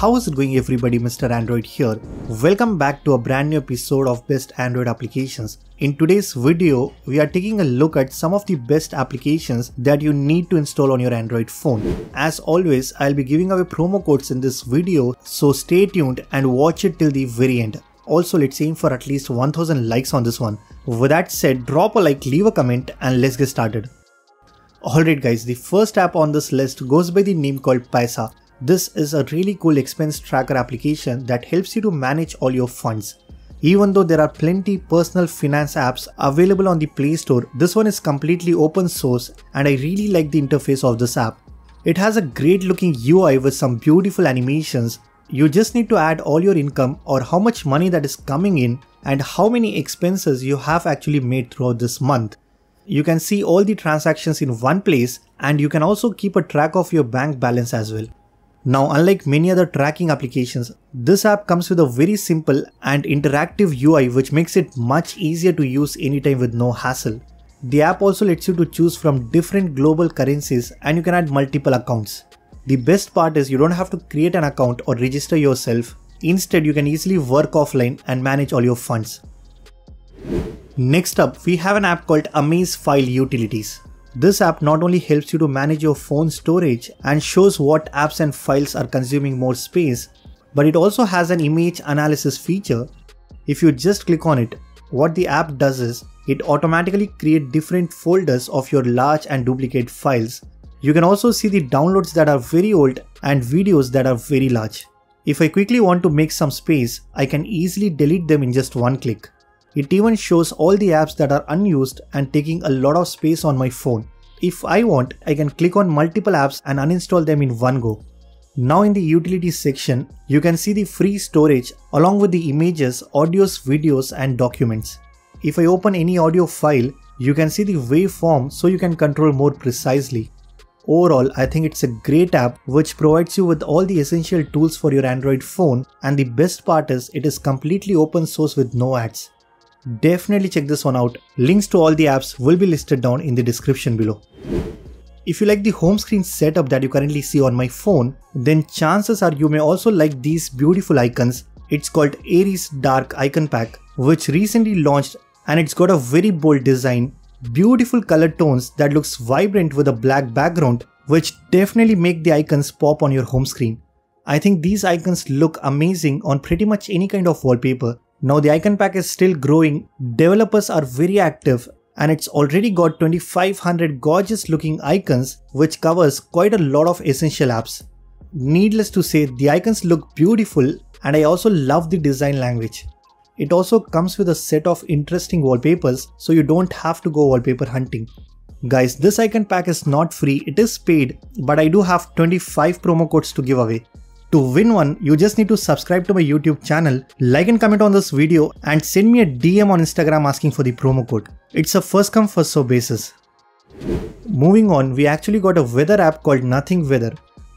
how is it going everybody, Mr. Android here. Welcome back to a brand new episode of Best Android Applications. In today's video, we are taking a look at some of the best applications that you need to install on your Android phone. As always, I'll be giving away promo codes in this video, so stay tuned and watch it till the very end. Also, let's aim for at least 1000 likes on this one. With that said, drop a like, leave a comment and let's get started. Alright guys, the first app on this list goes by the name called Paisa. This is a really cool expense tracker application that helps you to manage all your funds. Even though there are plenty personal finance apps available on the Play Store, this one is completely open source and I really like the interface of this app. It has a great looking UI with some beautiful animations. You just need to add all your income or how much money that is coming in and how many expenses you have actually made throughout this month. You can see all the transactions in one place and you can also keep a track of your bank balance as well. Now, unlike many other tracking applications, this app comes with a very simple and interactive UI which makes it much easier to use anytime with no hassle. The app also lets you to choose from different global currencies and you can add multiple accounts. The best part is you don't have to create an account or register yourself. Instead, you can easily work offline and manage all your funds. Next up, we have an app called Amaze File Utilities. This app not only helps you to manage your phone storage and shows what apps and files are consuming more space, but it also has an image analysis feature. If you just click on it, what the app does is it automatically creates different folders of your large and duplicate files. You can also see the downloads that are very old and videos that are very large. If I quickly want to make some space, I can easily delete them in just one click. It even shows all the apps that are unused and taking a lot of space on my phone. If I want, I can click on multiple apps and uninstall them in one go. Now in the utilities section, you can see the free storage along with the images, audios, videos and documents. If I open any audio file, you can see the waveform so you can control more precisely. Overall, I think it's a great app which provides you with all the essential tools for your Android phone, and the best part is it is completely open source with no ads. Definitely check this one out. Links to all the apps will be listed down in the description below. If you like the home screen setup that you currently see on my phone, then chances are you may also like these beautiful icons. It's called Ares Dark Icon Pack, which recently launched, and it's got a very bold design, beautiful color tones that looks vibrant with a black background, which definitely make the icons pop on your home screen. I think these icons look amazing on pretty much any kind of wallpaper. Now the icon pack is still growing, developers are very active, and it's already got 2500 gorgeous looking icons which covers quite a lot of essential apps. Needless to say, the icons look beautiful and I also love the design language. It also comes with a set of interesting wallpapers so you don't have to go wallpaper hunting. Guys, this icon pack is not free, it is paid, but I do have 25 promo codes to give away. To win one, you just need to subscribe to my YouTube channel, like and comment on this video and send me a DM on Instagram asking for the promo code. It's a first come first serve basis. Moving on, we actually got a weather app called Nothing Weather.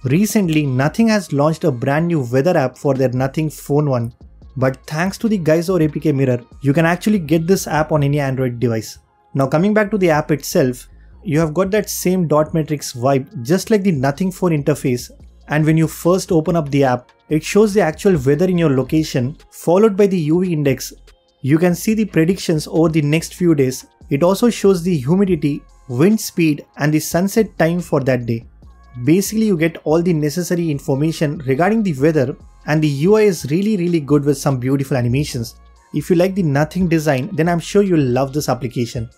Recently, Nothing has launched a brand new weather app for their Nothing Phone one. But thanks to the Geyser APK mirror, you can actually get this app on any Android device. Now coming back to the app itself, you have got that same dot matrix vibe just like the Nothing Phone interface. And when you first open up the app, it shows the actual weather in your location, followed by the UV index. You can see the predictions over the next few days. It also shows the humidity, wind speed, and the sunset time for that day. Basically, you get all the necessary information regarding the weather, and the UI is really good with some beautiful animations. If you like the Nothing design, then I'm sure you'll love this application.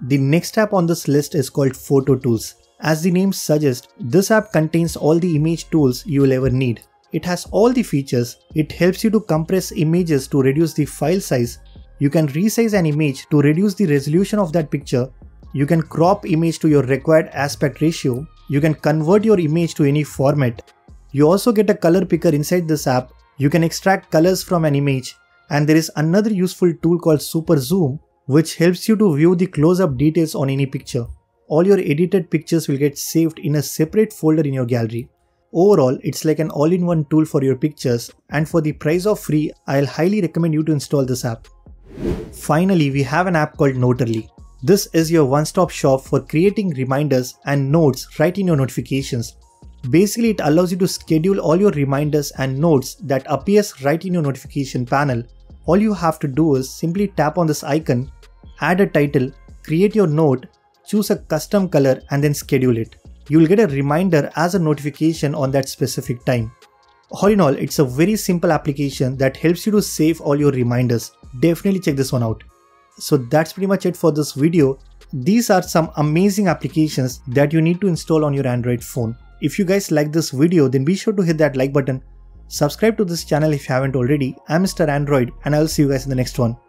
The next app on this list is called Photo Tools. As the name suggests, this app contains all the image tools you will ever need. It has all the features. It helps you to compress images to reduce the file size. You can resize an image to reduce the resolution of that picture. You can crop image to your required aspect ratio. You can convert your image to any format. You also get a color picker inside this app. You can extract colors from an image. And there is another useful tool called Super Zoom, which helps you to view the close-up details on any picture. All your edited pictures will get saved in a separate folder in your gallery. Overall, it's like an all-in-one tool for your pictures, and for the price of free, I'll highly recommend you to install this app. Finally, we have an app called Noterly. This is your one-stop shop for creating reminders and notes right in your notifications. Basically, it allows you to schedule all your reminders and notes that appears right in your notification panel. All you have to do is simply tap on this icon, add a title, create your note, choose a custom color and then schedule it. You'll get a reminder as a notification on that specific time. All in all, it's a very simple application that helps you to save all your reminders. Definitely check this one out. So that's pretty much it for this video. These are some amazing applications that you need to install on your Android phone. If you guys like this video, then be sure to hit that like button. Subscribe to this channel if you haven't already. I'm Mr. Android and I'll see you guys in the next one.